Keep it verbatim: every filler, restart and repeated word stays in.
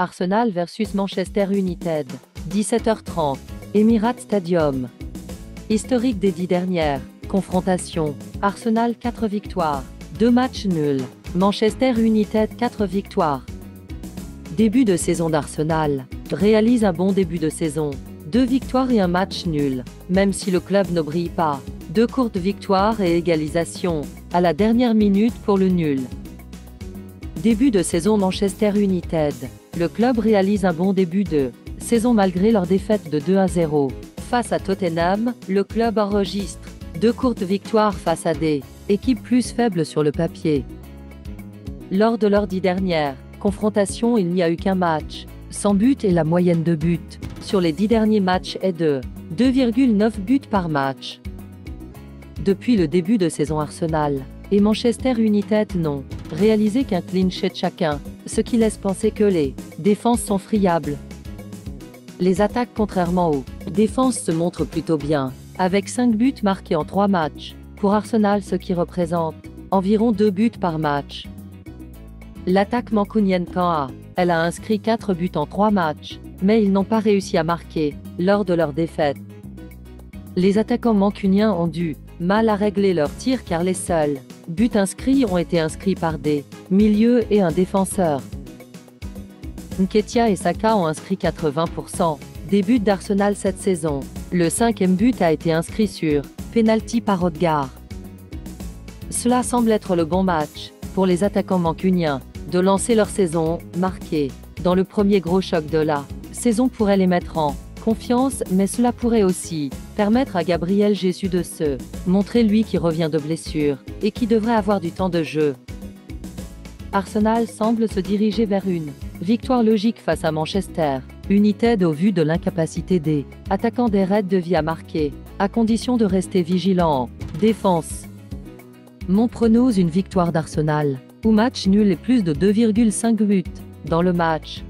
Arsenal versus Manchester United. dix-sept heures trente. Emirates Stadium. Historique des dix dernières confrontations. Arsenal quatre victoires, deux matchs nuls. Manchester United quatre victoires. Début de saison d'Arsenal. Réalise un bon début de saison. Deux victoires et un match nul. Même si le club ne brille pas. Deux courtes victoires et égalisation. À la dernière minute pour le nul. Début de saison Manchester United. Le club réalise un bon début de saison malgré leur défaite de deux à zéro. Face à Tottenham, le club enregistre deux courtes victoires face à des équipes plus faibles sur le papier. Lors de leurs dix dernières confrontations, il n'y a eu qu'un match sans but et la moyenne de buts sur les dix derniers matchs est de deux virgule neuf buts par match. Depuis le début de saison Arsenal et Manchester United n'ont réalisé qu'un clean sheet chacun, ce qui laisse penser que les défenses sont friables. Les attaques contrairement aux défenses se montrent plutôt bien, avec cinq buts marqués en trois matchs, pour Arsenal ce qui représente environ deux buts par match. L'attaque mancunienne Nketiah, elle a inscrit quatre buts en trois matchs, mais ils n'ont pas réussi à marquer, lors de leur défaite. Les attaquants mancuniens ont dû mal à régler leur tir car les seuls buts inscrits ont été inscrits par des milieux et un défenseur. Nketiah et Saka ont inscrit quatre-vingts pour cent des buts d'Arsenal cette saison. Le cinquième but a été inscrit sur penalty par Odegaard. Cela semble être le bon match pour les attaquants mancuniens de lancer leur saison marquée dans le premier gros choc de la saison pourrait les mettre en confiance, mais cela pourrait aussi permettre à Gabriel Jésus de se montrer, lui qui revient de blessure et qui devrait avoir du temps de jeu. Arsenal semble se diriger vers une victoire logique face à Manchester United au vu de l'incapacité des attaquants des Reds de vie à marquer, à condition de rester vigilant en défense. Mon pronos une victoire d'Arsenal, ou match nul et plus de deux virgule cinq buts dans le match.